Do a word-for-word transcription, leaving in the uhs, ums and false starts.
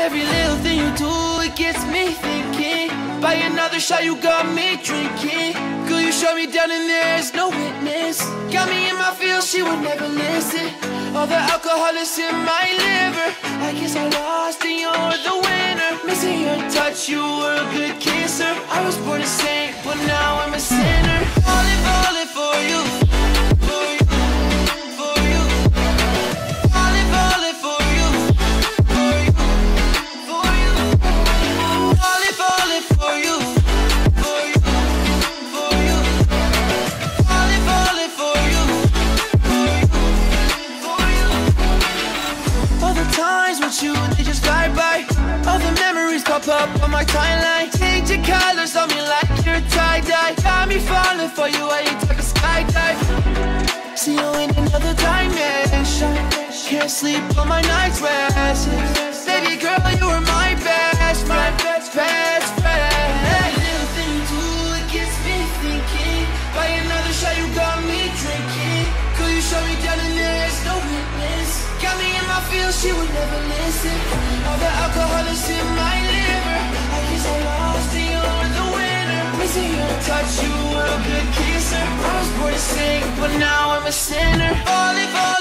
Every little thing you do, it gets me thinking. Buy another shot, you got me drinking. Girl, you shut me down and there's no witness. Got me in my feels, she would never listen. All the alcohol is in my liver. I guess I lost and you're the winner. Missing your touch, you were a good kisser. I was born a saint, but now I'm a sinner. Falling, falling for you. You, they just fly by. All the memories pop up on my timeline. Change your colors on me like you're tie-dye. Got me falling for you, I ain't like a skydive. See you in another dimension. Can't sleep on my night's rest. Baby girl, you were my best, my best, best friend. Every little thing you do, it gets me thinking. Buy another shot, you got me drinking. Could you show me down and there's no witness? Got me in my feels, she would never listen. All the alcohol is in my liver. I guess I lost and you're the winner. Missing your touch, you were a good kisser. I was born to sing, but now I'm a sinner. Falling, falling.